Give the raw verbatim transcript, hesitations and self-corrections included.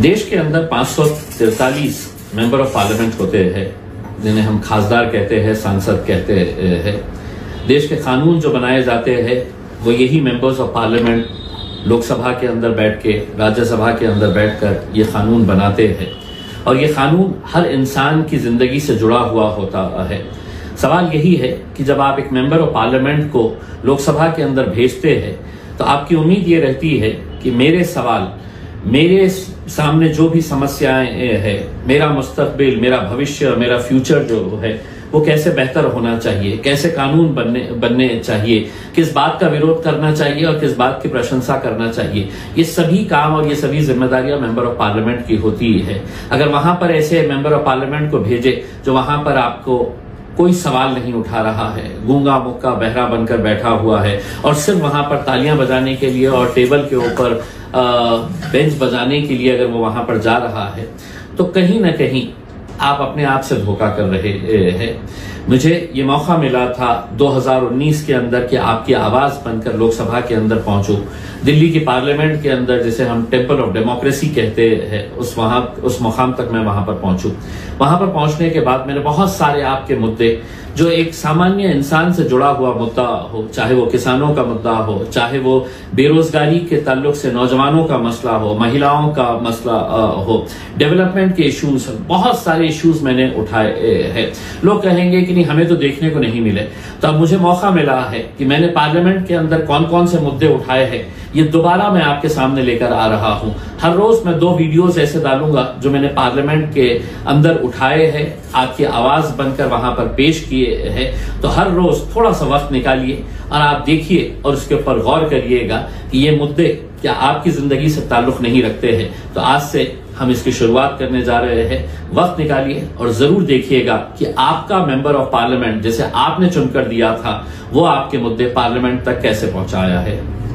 देश के अंदर पाँच सौ तिरतालीस मेंबर ऑफ पार्लियामेंट होते हैं, जिन्हें हम खासदार कहते हैं, सांसद कहते हैं। देश के कानून जो बनाए जाते हैं वो यही मेंबर्स ऑफ पार्लियामेंट लोकसभा के अंदर बैठ के, राज्यसभा के अंदर बैठकर ये कानून बनाते हैं, और ये कानून हर इंसान की ज़िंदगी से जुड़ा हुआ होता है। सवाल यही है कि जब आप एक मेंबर ऑफ पार्लियामेंट को लोकसभा के अंदर भेजते हैं तो आपकी उम्मीद ये रहती है कि मेरे सवाल, मेरे सामने जो भी समस्याएं हैं, मेरा मुस्तकबिल, मेरा भविष्य, मेरा फ्यूचर जो है वो कैसे बेहतर होना चाहिए, कैसे कानून बनने बनने चाहिए, किस बात का विरोध करना चाहिए और किस बात की प्रशंसा करना चाहिए। ये सभी काम और ये सभी जिम्मेदारियां मेंबर ऑफ पार्लियामेंट की होती है। अगर वहां पर ऐसे मेंबर ऑफ पार्लियामेंट को भेजे जो वहां पर आपको कोई सवाल नहीं उठा रहा है, गूंगा मुक्का बहरा बनकर बैठा हुआ है और सिर्फ वहां पर तालियां बजाने के लिए और टेबल के ऊपर बेंच बजाने के लिए अगर वो वहां पर जा रहा है, तो कहीं ना कहीं आप अपने आप से धोखा कर रहे हैं। मुझे ये मौका मिला था दो हज़ार उन्नीस के अंदर कि आपकी आवाज़ बनकर लोकसभा के अंदर पहुंचूं। दिल्ली की पार्लियामेंट के अंदर जिसे हम टेम्पल ऑफ डेमोक्रेसी कहते हैं, उस वहां उस मुकाम तक मैं वहां पर पहुंचूं। वहां पर पहुंचने के बाद मैंने बहुत सारे आपके मुद्दे, जो एक सामान्य इंसान से जुड़ा हुआ मुद्दा हो, चाहे वो किसानों का मुद्दा हो, चाहे वो बेरोजगारी के ताल्लुक से नौजवानों का मसला हो, महिलाओं का मसला हो, डेवलपमेंट के इश्यूज, बहुत सारे इश्यूज मैंने उठाए हैं। लोग कहेंगे कि नहीं, हमें तो देखने को नहीं मिले। तो अब मुझे मौका मिला है कि मैंने पार्लियामेंट के अंदर कौन कौन से मुद्दे उठाए हैं, ये दोबारा मैं आपके सामने लेकर आ रहा हूँ। हर रोज मैं दो वीडियोज ऐसे डालूंगा जो मैंने पार्लियामेंट के अंदर उठाए हैं, आपकी आवाज बनकर वहां पर पेश किए है। तो हर रोज थोड़ा सा वक्त निकालिए और आप देखिए और उसके ऊपर गौर करिएगा कि ये मुद्दे क्या आपकी जिंदगी से ताल्लुक नहीं रखते हैं। तो आज से हम इसकी शुरुआत करने जा रहे हैं। वक्त निकालिए और जरूर देखिएगा कि आपका मेंबर ऑफ पार्लियामेंट जिसे आपने चुनकर दिया था, वो आपके मुद्दे पार्लियामेंट तक कैसे पहुंचाया है।